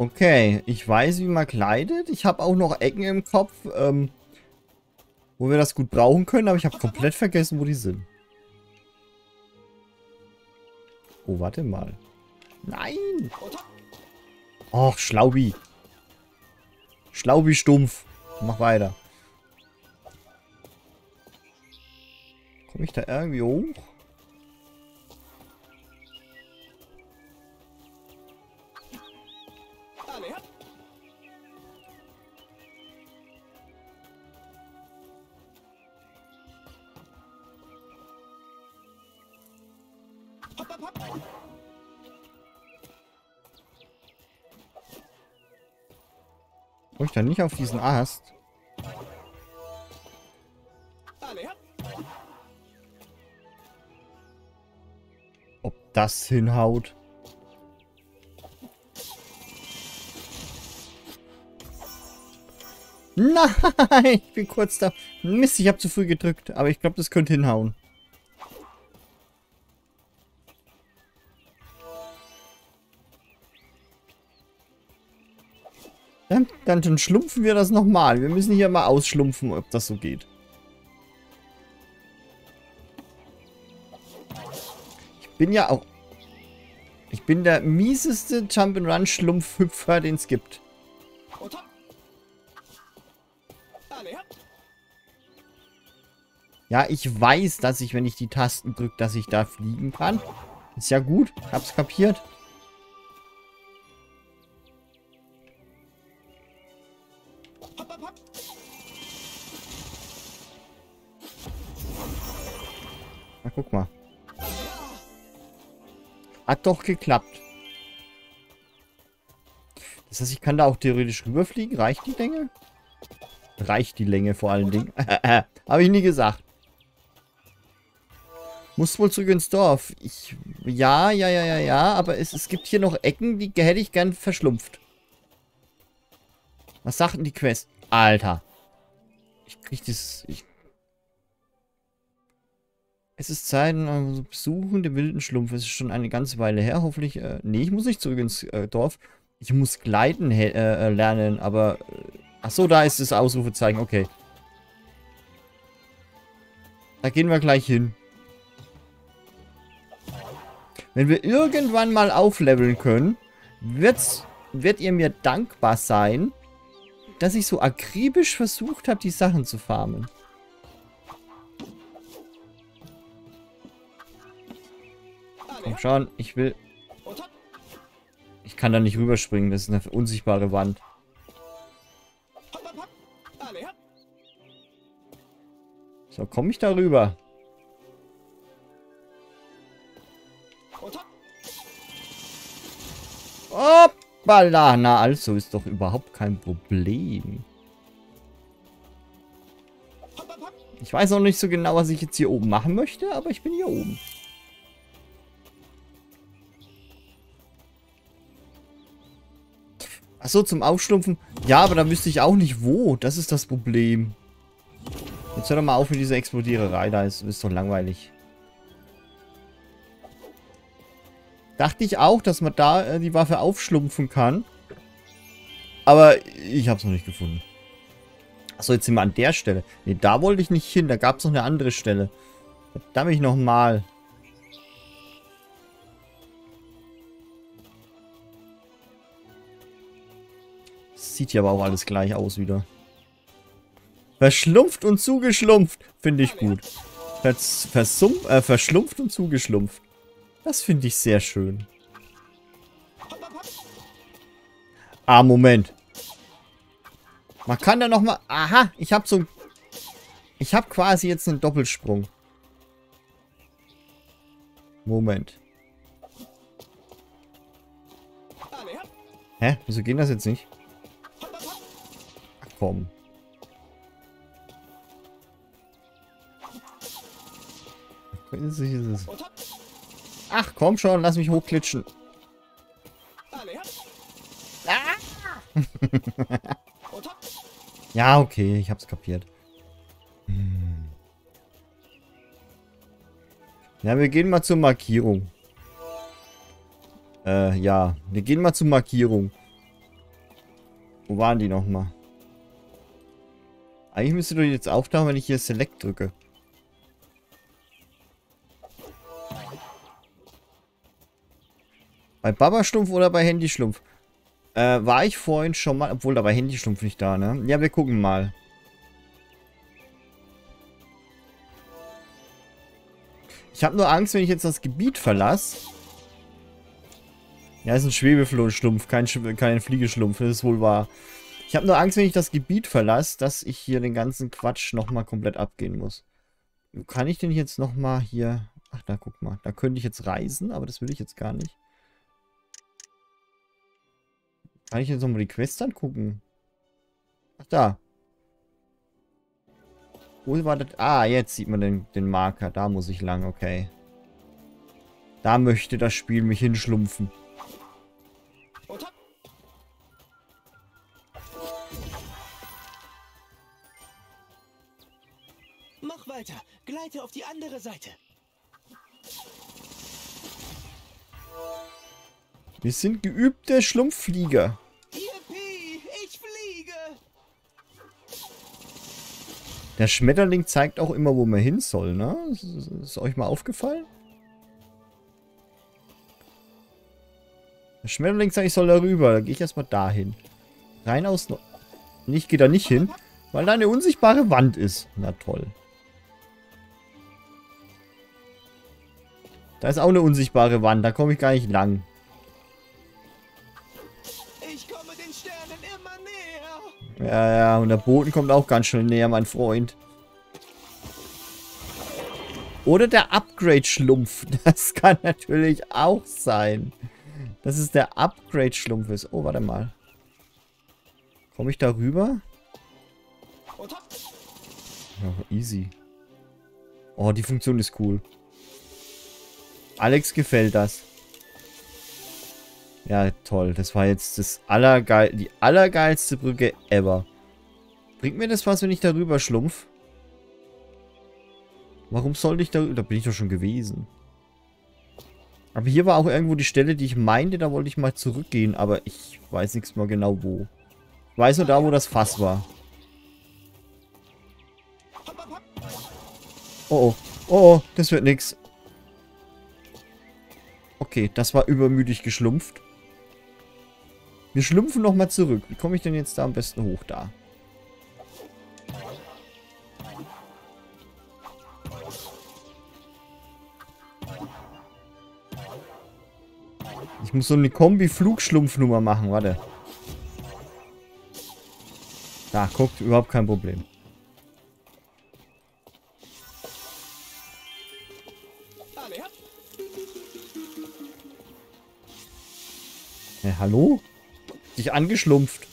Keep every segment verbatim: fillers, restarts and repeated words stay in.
Okay, ich weiß, wie man kleidet. Ich habe auch noch Ecken im Kopf, ähm, wo wir das gut brauchen können, aber ich habe komplett vergessen, wo die sind. Oh, warte mal. Nein! Och, Schlaubi. Schlaubi stumpf. Mach weiter. Komme ich da irgendwie hoch? Komm ich da nicht auf diesen Ast? Ob das hinhaut? Nein, ich bin kurz da. Mist, ich habe zu früh gedrückt, aber ich glaube, das könnte hinhauen. Dann, dann schlumpfen wir das nochmal. Wir müssen hier mal ausschlumpfen, ob das so geht. Ich bin ja auch... Ich bin der mieseste Jump-and-Run-Schlumpfhüpfer, den es gibt. Ja, ich weiß, dass ich, wenn ich die Tasten drücke, dass ich da fliegen kann. Ist ja gut. Hab's kapiert. Na, guck mal. Hat doch geklappt. Das heißt, ich kann da auch theoretisch rüberfliegen. Reicht die Länge? Reicht die Länge vor allen Dingen. Habe ich nie gesagt. Muss wohl zurück ins Dorf. Ich, ja, ja, ja, ja, ja. Aber es, es gibt hier noch Ecken, die hätte ich gern verschlumpft. Was sagt denn die Quest? Alter. Ich krieg dieses... Ich Es ist Zeit, um Besuchen der wilden Schlumpf. Es ist schon eine ganze Weile her. Hoffentlich... Äh, nee, ich muss nicht zurück ins äh, Dorf. Ich muss gleiten äh, lernen, aber... Äh, achso, da ist das Ausrufezeichen. Okay. Da gehen wir gleich hin. Wenn wir irgendwann mal aufleveln können, wird's, wird ihr mir dankbar sein, dass ich so akribisch versucht habe, die Sachen zu farmen. Komm schon, ich will... Ich kann da nicht rüberspringen, das ist eine unsichtbare Wand. So, komme ich da rüber? Hoppala, na also ist doch überhaupt kein Problem. Ich weiß noch nicht so genau, was ich jetzt hier oben machen möchte, aber ich bin hier oben. Achso, zum Aufschlumpfen. Ja, aber da wüsste ich auch nicht wo. Das ist das Problem. Jetzt hör doch mal auf mit dieser Explodiererei. Da ist, ist doch langweilig. Dachte ich auch, dass man da äh, die Waffe aufschlumpfen kann. Aber ich habe es noch nicht gefunden. Achso, jetzt sind wir an der Stelle. Ne, da wollte ich nicht hin. Da gab es noch eine andere Stelle. Verdammt ich nochmal. Sieht hier aber auch alles gleich aus wieder. Verschlumpft und zugeschlumpft. Finde ich gut. Vers, versump, äh, verschlumpft und zugeschlumpft. Das finde ich sehr schön. Ah, Moment. Man kann da nochmal... Aha, ich habe so... Ich habe quasi jetzt einen Doppelsprung. Moment. Hä? Wieso geht das jetzt nicht? Kommen. Ach komm schon, lass mich hochklitschen. Ah! Ja, okay, ich hab's kapiert. Ja, wir gehen mal zur Markierung. Äh, ja, wir gehen mal zur Markierung. Wo waren die nochmal? Eigentlich müsste doch jetzt auftauchen, wenn ich hier Select drücke. Bei Papa Schlumpf oder bei Handy Schlumpf? Äh, war ich vorhin schon mal... Obwohl, da war Handy Schlumpf nicht da, ne? Ja, wir gucken mal. Ich habe nur Angst, wenn ich jetzt das Gebiet verlasse. Ja, ist ein Schwebeflohn-Schlumpf, kein, kein Fliegeschlumpf, das ist wohl wahr. Ich habe nur Angst, wenn ich das Gebiet verlasse, dass ich hier den ganzen Quatsch nochmal komplett abgehen muss. Kann ich denn jetzt nochmal hier... Ach, da guck mal. Da könnte ich jetzt reisen, aber das will ich jetzt gar nicht. Kann ich jetzt nochmal die Quest angucken? Ach, da. Wo war das? Ah, jetzt sieht man den, den Marker. Da muss ich lang, okay. Da möchte das Spiel mich hinschlumpfen. Mach weiter. Gleite auf die andere Seite. Wir sind geübte Schlumpfflieger. Yippie, ich fliege. Der Schmetterling zeigt auch immer, wo man hin soll, ne? Ist, ist euch mal aufgefallen? Der Schmetterling sagt, ich soll da rüber. Dann gehe ich erstmal dahin. Rein aus. No Und ich gehe da nicht hin, weil da eine unsichtbare Wand ist. Na toll. Da ist auch eine unsichtbare Wand. Da komme ich gar nicht lang. Ja, ja, und der Boden kommt auch ganz schnell näher, mein Freund. Oder der Upgrade-Schlumpf. Das kann natürlich auch sein. Dass es der Upgrade-Schlumpf ist. Oh, warte mal. Komme ich da rüber? Oh, easy. Oh, die Funktion ist cool. Alex gefällt das. Ja, toll. Das war jetzt das allergeil, die allergeilste Brücke ever. Bringt mir das was, wenn ich darüber schlumpf? Warum sollte ich darüber? Da bin ich doch schon gewesen. Aber hier war auch irgendwo die Stelle, die ich meinte, da wollte ich mal zurückgehen. Aber ich weiß nichts mehr genau wo. Ich weiß nur da, wo das Fass war. Oh, oh. Oh, oh. Das wird nix. Okay, das war übermütig geschlumpft. Wir schlumpfen nochmal zurück. Wie komme ich denn jetzt da am besten hoch? Da. Ich muss so eine Kombi-Flugschlumpfnummer machen. Warte. Da, guckt. Überhaupt kein Problem. Hey, hallo? Dich angeschlumpft.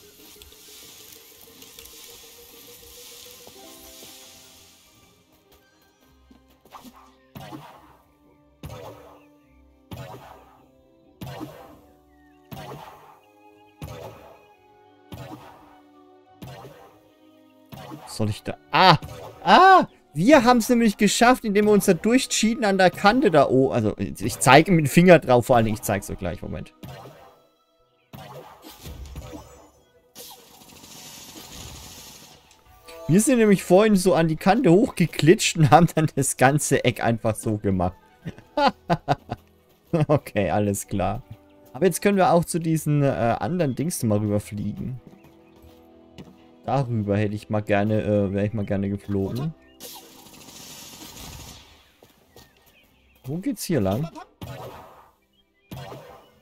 Soll ich da... Ah! Ah! Wir haben es nämlich geschafft, indem wir uns da durchschieden an der Kante da oben. Also, ich zeige mit dem Finger drauf, vor allen Dingen, ich zeige es euch gleich. Moment. Wir sind nämlich vorhin so an die Kante hochgeklitscht und haben dann das ganze Eck einfach so gemacht. Okay, alles klar. Aber jetzt können wir auch zu diesen äh, anderen Dings mal rüberfliegen. Darüber hätte ich mal gerne, äh, wäre ich mal gerne geflogen. Wo geht's hier lang?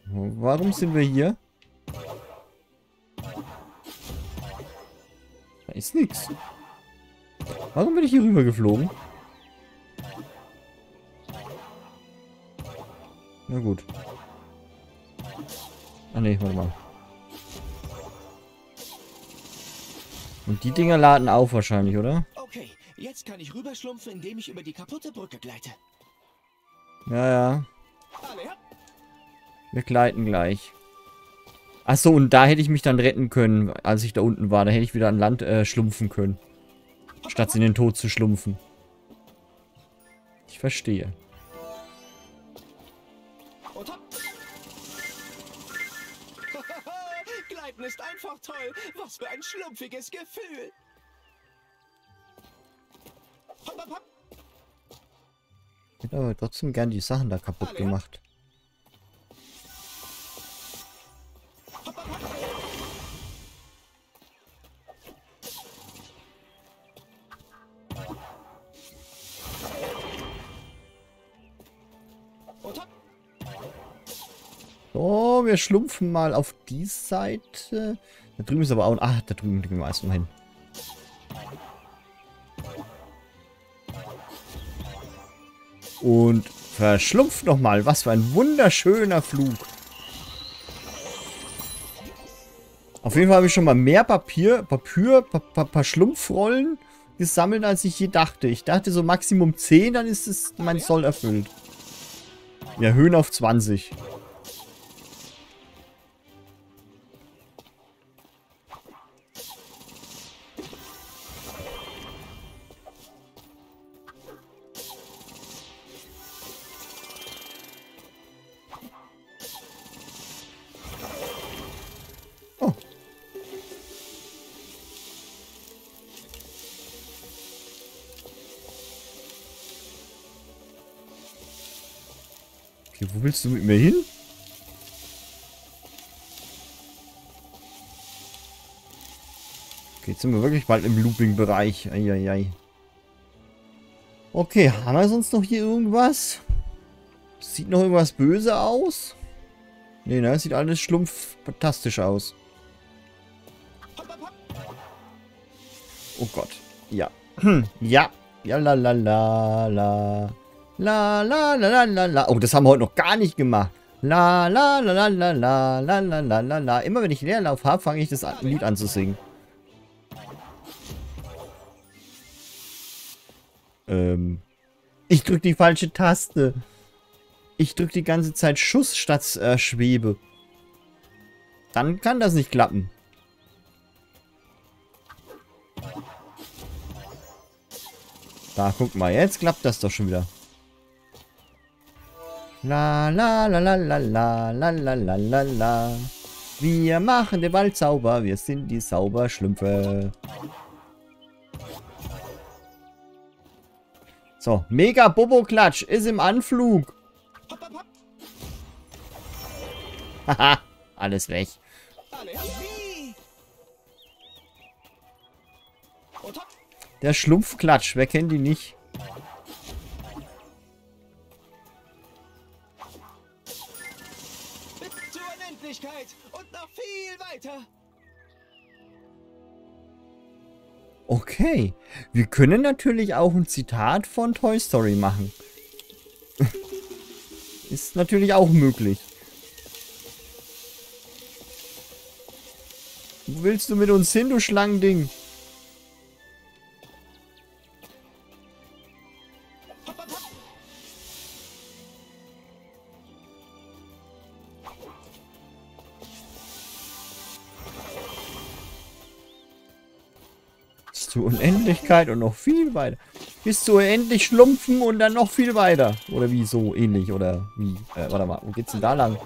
Warum sind wir hier? Da ist nichts. Warum bin ich hier rüber geflogen? Na gut. Ah ne, warte mal. Und die Dinger laden auf wahrscheinlich, oder? Okay, jetzt kann ich rüberschlumpfen, indem ich über die kaputte Brücke gleite. Ja, ja. Wir gleiten gleich. Achso, und da hätte ich mich dann retten können, als ich da unten war. Da hätte ich wieder an Land äh, schlumpfen können. Statt in den Tod zu schlumpfen. Ich verstehe. Reiten ist einfach toll. Was für ein schlumpfiges Gefühl. Hopp, hopp, hopp. Ich hätte aber trotzdem gern die Sachen da kaputt Alle, gemacht. Hopp, hopp, hopp. So, wir schlumpfen mal auf die Seite. Da drüben ist aber auch ein... Ach, da drüben kriegen wir erstmal hin. Und verschlumpft nochmal. Was für ein wunderschöner Flug. Auf jeden Fall habe ich schon mal mehr Papier, Papier, Papa Schlumpfrollen gesammelt, als ich je dachte. Ich dachte so Maximum zehn, dann ist es mein Soll erfüllt. Wir erhöhen auf zwanzig. Okay, wo willst du mit mir hin? Okay, jetzt sind wir wirklich bald im Looping-Bereich. Eieiei. Okay, haben wir sonst noch hier irgendwas? Sieht noch irgendwas böse aus? Nee, ne? Sieht alles schlumpf-fantastisch aus. Oh Gott. Ja. Ja. Ja, la, la, la, la. La la la la la la. Oh, das haben wir heute noch gar nicht gemacht. La la la la la la la la la la la. Immer wenn ich Leerlauf habe, fange ich das Lied an zu singen. Ähm. Ich drücke die falsche Taste. Ich drücke die ganze Zeit Schuss statt äh, Schwebe. Dann kann das nicht klappen. Da, guck mal, jetzt klappt das doch schon wieder. La la la la la la la la la la la. Wir machen den Wald sauber, wir sind die Sauberschlümpfe. So, mega Bobo-Klatsch ist im Anflug. Haha, alles weg. Der Schlumpfklatsch, wer kennt ihn nicht? Und noch viel weiter. Okay, wir können natürlich auch ein Zitat von Toy Story machen. Ist natürlich auch möglich. Wo willst du mit uns hin, du Schlangending? Zur Unendlichkeit und noch viel weiter. Bis zu endlich schlumpfen und dann noch viel weiter. Oder wie so ähnlich. Oder wie. Äh, warte mal. Wo geht's denn da lang?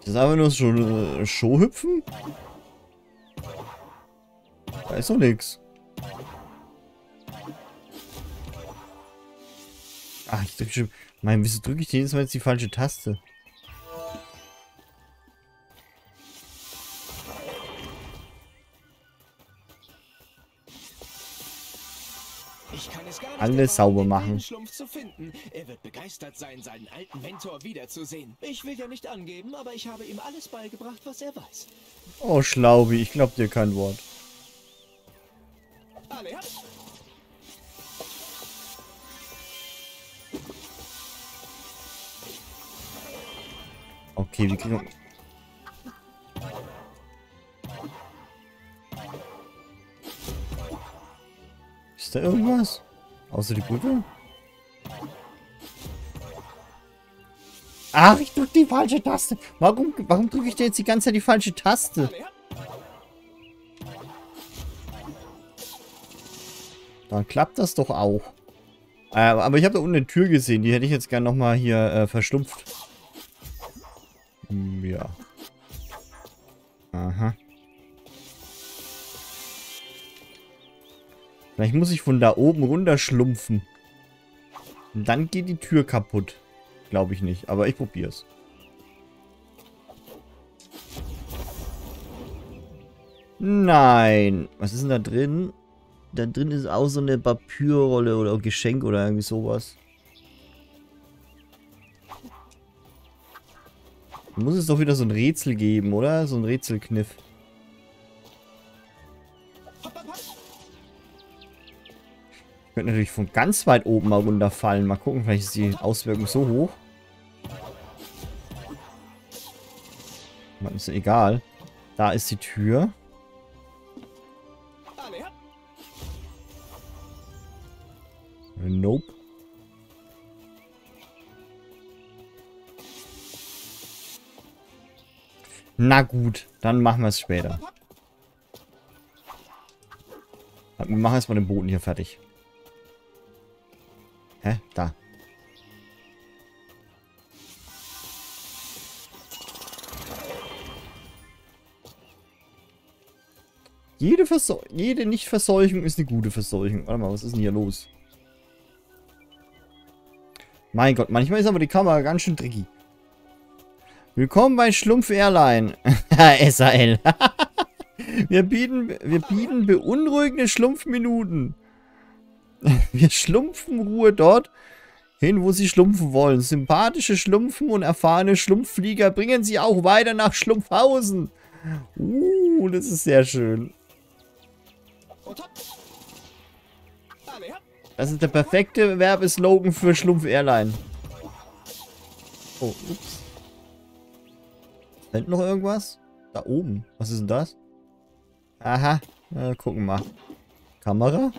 Das ist einfach nur so äh, Showhüpfen? Da ist doch nix. Ach, ich drücke schon. Mein, wieso drücke ich denn jetzt mal die falsche Taste? Alles sauber machen. Er wird begeistert sein, seinen alten Mentor wiederzusehen. Ich will ja nicht angeben, aber ich habe ihm alles beigebracht, was er weiß. Oh, Schlaubi, ich glaub dir kein Wort. Alle, hopp. Okay, wir kriegen... Ist da irgendwas? Außer die Brücke? Ach, ich drücke die falsche Taste. Warum, warum drücke ich denn jetzt die ganze Zeit die falsche Taste? Dann klappt das doch auch. Äh, aber ich habe da unten eine Tür gesehen. Die hätte ich jetzt gerne nochmal hier äh, verschlumpft. Hm, ja. Aha. Vielleicht muss ich von da oben runter schlumpfen. Und dann geht die Tür kaputt. Glaube ich nicht, aber ich probiere es. Nein. Was ist denn da drin? Da drin ist auch so eine Papierrolle oder Geschenk oder irgendwie sowas. Da muss es doch wieder so ein Rätsel geben, oder? So ein Rätselkniff. Ich könnte natürlich von ganz weit oben mal runterfallen. Mal gucken, vielleicht ist die Auswirkung so hoch. Ist ja egal. Da ist die Tür. Nope. Na gut, dann machen wir es später. Wir machen erstmal den Boden hier fertig. Hä? Da. Jede, Versol- jede Nicht-Verseuchung ist eine gute Verseuchung. Warte mal, was ist denn hier los? Mein Gott, manchmal ist aber die Kamera ganz schön tricky. Willkommen bei Schlumpf Airline. S A L. wir, bieten, wir bieten beunruhigende Schlumpfminuten. Wir schlumpfen Ruhe dort hin, wo sie schlumpfen wollen. Sympathische Schlumpfen und erfahrene Schlumpfflieger bringen sie auch weiter nach Schlumpfhausen. Uh, das ist sehr schön. Das ist der perfekte Werbeslogan für Schlumpf Airline. Oh, ups. Da hinten noch irgendwas? Da oben. Was ist denn das? Aha. Na, gucken mal. Kamera?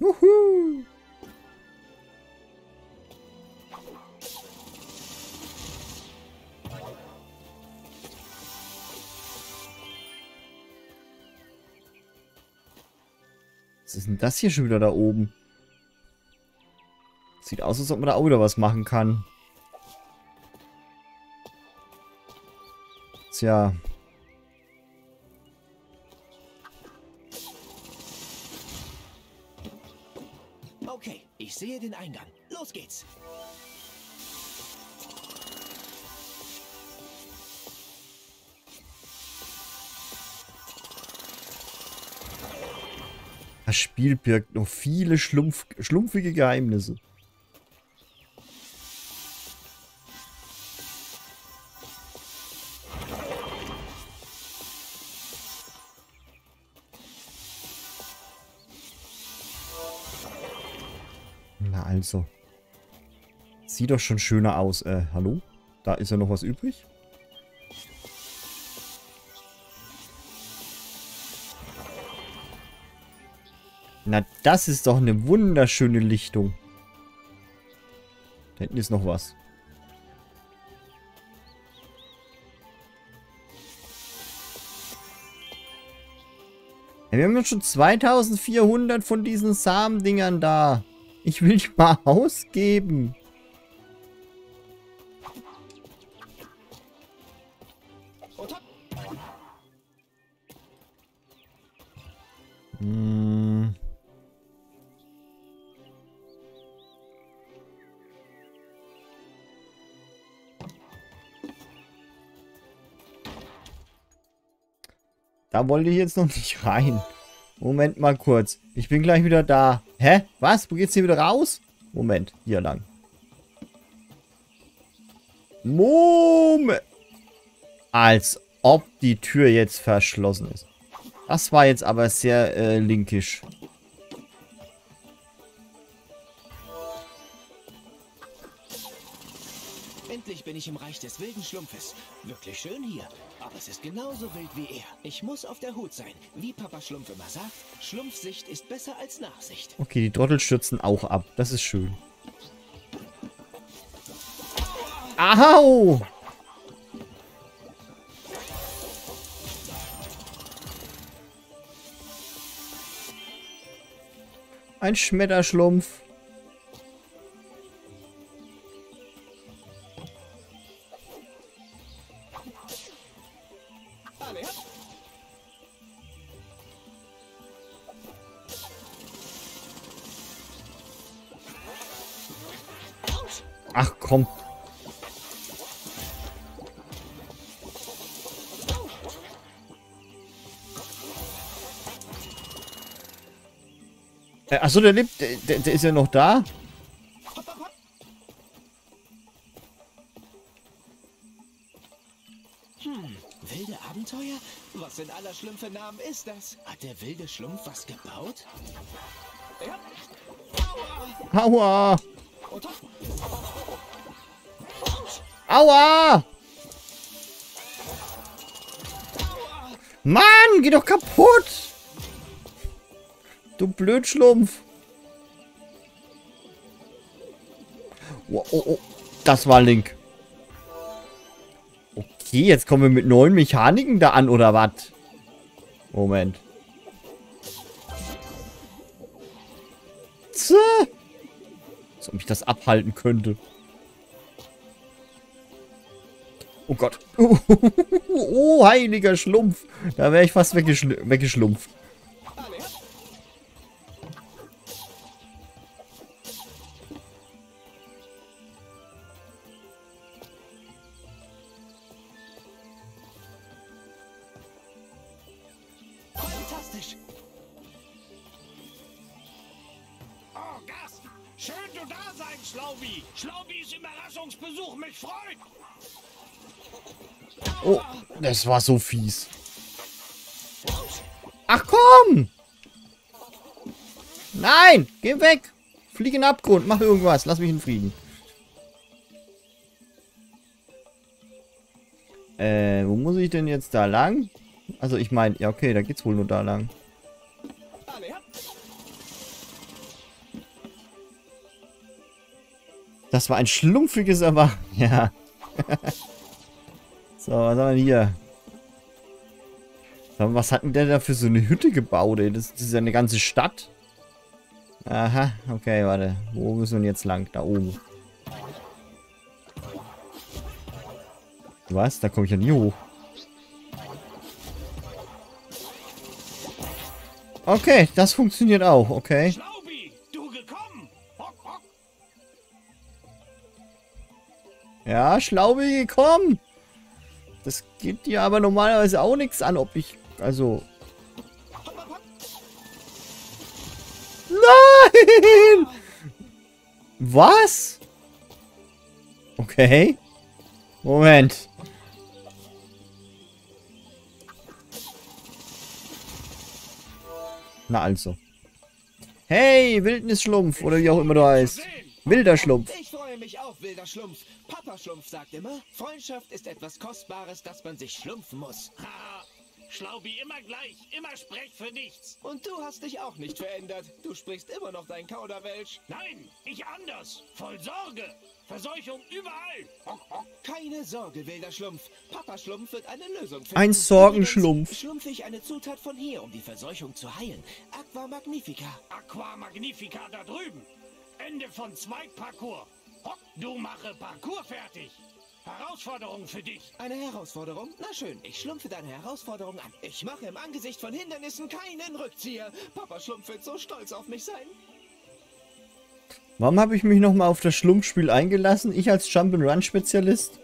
Juhu! Was ist denn das hier schon wieder da oben? Sieht aus, als ob man da auch wieder was machen kann. Tja. Okay, ich sehe den Eingang. Los geht's. Das Spiel birgt noch viele schlumpf schlumpfige Geheimnisse. Na also. Sieht doch schon schöner aus. Äh, hallo? Da ist ja noch was übrig. Na, das ist doch eine wunderschöne Lichtung. Da hinten ist noch was. Ja, wir haben jetzt schon zweitausendvierhundert von diesen Samendingern da. Ich will nicht mal ausgeben. Hm. Da wollte ich jetzt noch nicht rein. Moment mal kurz. Ich bin gleich wieder da. Hä? Was? Wo geht's hier wieder raus? Moment. Hier lang. Moment. Als ob die Tür jetzt verschlossen ist. Das war jetzt aber sehr äh, linkisch. Endlich bin ich im Reich des wilden Schlumpfes. Wirklich schön hier. Aber es ist genauso wild wie er. Ich muss auf der Hut sein. Wie Papa Schlumpf immer sagt, Schlumpfsicht ist besser als Nachsicht. Okay, die Trottel stürzen auch ab. Das ist schön. Au! Ein Schmetterschlumpf. Ach komm. Äh, achso, der lebt. Der, der ist ja noch da. Hm, wilde Abenteuer? Was in aller Schlümpfe Namen ist das? Hat der wilde Schlumpf was gebaut? Ja. Aua! Aua. Aua! Mann, geh doch kaputt! Du Blödschlumpf! Oh, oh, oh. Das war Link. Okay, jetzt kommen wir mit neuen Mechaniken da an, oder was? Moment. Zäh! Als ob ich das abhalten könnte. Oh Gott. Oh, oh, oh, oh, heiliger Schlumpf. Da wäre ich fast weggeschl- weggeschlumpft. Fantastisch. Oh, Gast. Schön, du da sein, Schlaubi. Schlaubis Überraschungsbesuch mich freut. Oh, das war so fies. Ach komm! Nein, geh weg! Flieg in den Abgrund, mach irgendwas, lass mich in Frieden. Äh, wo muss ich denn jetzt da lang? Also ich meine, ja okay, da geht's wohl nur da lang. Das war ein schlumpfiges aber... Ja. So, was haben wir hier? Was hat denn der da für so eine Hütte gebaut, ey? Das, das ist ja eine ganze Stadt. Aha, okay, warte. Wo müssen wir denn jetzt lang? Da oben. Was? Da komme ich ja nie hoch. Okay, das funktioniert auch, okay. Ja, Schlaubi gekommen! Das geht dir aber normalerweise auch nichts an, ob ich... Also... Nein! Was? Okay. Moment. Na also. Hey, Wildnisschlumpf, oder wie auch immer du heißt. Wilder Schlumpf. Ich freue mich auf, Wilder Schlumpf. Papa Schlumpf sagt immer, Freundschaft ist etwas Kostbares, das man sich schlumpfen muss. Haha, Schlaubi immer gleich, immer sprech für nichts. Und du hast dich auch nicht verändert. Du sprichst immer noch dein Kauderwelsch. Nein, ich anders, voll Sorge. Verseuchung überall. Keine Sorge, Wilder Schlumpf. Papa Schlumpf wird eine Lösung finden. Ein Sorgenschlumpf. Schlumpfe ich eine Zutat von hier, um die Verseuchung zu heilen. Aqua Magnifica. Aqua Magnifica da drüben. Ende von Zweigparcours. Hopp, du mache Parcours fertig. Herausforderung für dich. Eine Herausforderung? Na schön, ich schlumpfe deine Herausforderung an. Ich mache im Angesicht von Hindernissen keinen Rückzieher. Papa Schlumpf wird so stolz auf mich sein. Warum habe ich mich nochmal auf das Schlumpfspiel eingelassen? Ich als Jump'n'Run-Spezialist?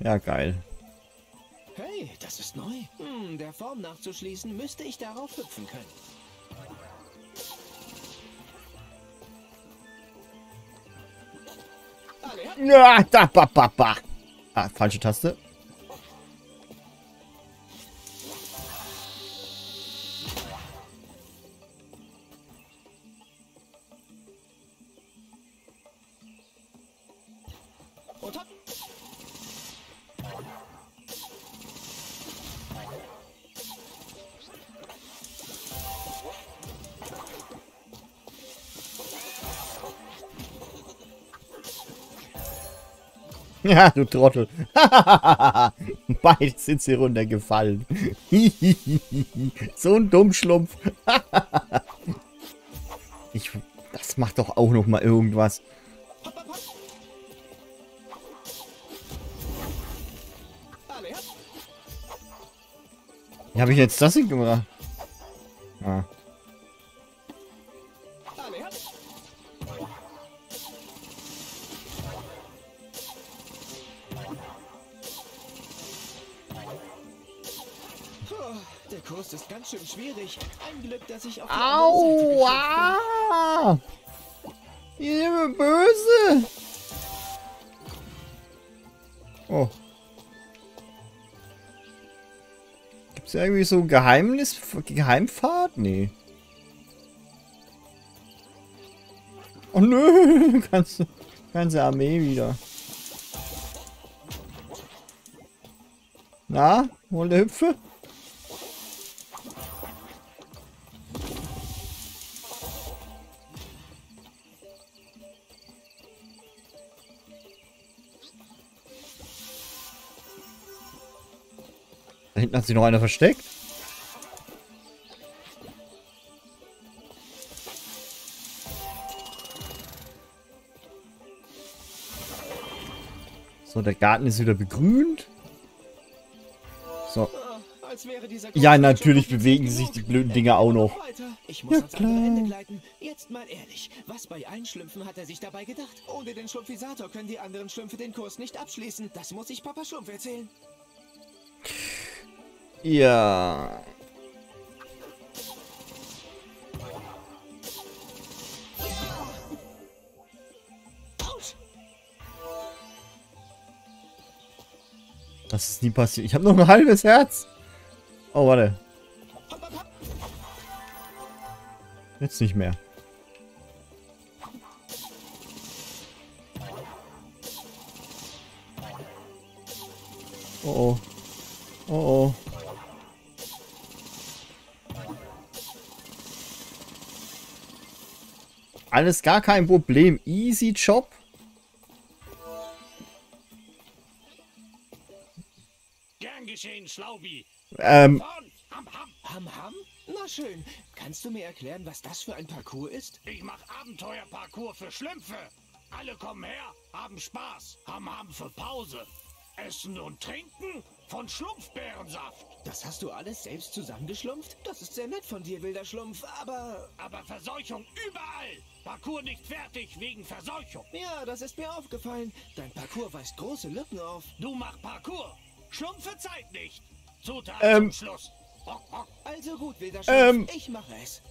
Ja, geil. Hey, das ist neu. Hm, der Form nachzuschließen, müsste ich darauf hüpfen können. Ja, da, ba, ba, ba. Ah, falsche Taste. Ja, du Trottel. Beides sind sie runtergefallen. So ein Dummschlumpf. Ich, das macht doch auch noch mal irgendwas. Wie habe ich jetzt das denn gemacht? Ah. Der Kurs ist ganz schön schwierig. Ein Glück, dass ich auf die andere Seite bin. Ihr böse. Oh. Gibt's ja irgendwie so ein Geheimnis, Geheimfahrt? Nee. Oh nö, ganze, ganze Armee wieder. Na, hol der Hüpfe. Da hinten hat sich noch einer versteckt. So, der Garten ist wieder begrünt. So. Ja, natürlich bewegen sich die blöden Dinger auch noch. Ich muss ja, klar. Ans andere Ende gleiten. Jetzt mal ehrlich, was bei Einschlümpfen hat er sich dabei gedacht? Ohne den Schlumpfisator können die anderen Schlümpfe den Kurs nicht abschließen. Das muss ich Papa Schlumpf erzählen. Ja. Das ist nie passiert. Ich habe noch ein halbes Herz. Oh, warte. Jetzt nicht mehr. Oh, oh. Oh, oh. Alles gar kein Problem. Easy Job. Gern geschehen, Schlaubi. Ähm. Ham, ham. Ham, ham? Na schön. Kannst du mir erklären, was das für ein Parcours ist? Ich mach Abenteuerparcours für Schlümpfe. Alle kommen her, haben Spaß. Ham, ham für Pause. Essen und Trinken von Schlumpfbeerensaft. Das hast du alles selbst zusammengeschlumpft? Das ist sehr nett von dir, wilder Schlumpf, aber... Aber Verseuchung überall. Parcours nicht fertig wegen Verseuchung. Ja, das ist mir aufgefallen. Dein Parcours weist große Lücken auf. Du mach Parcours. Schlumpfe Zeit nicht. Zutaten ähm, zum Schluss. Hock, hock. Also gut, wilder Schlumpf, ähm, ich mache es.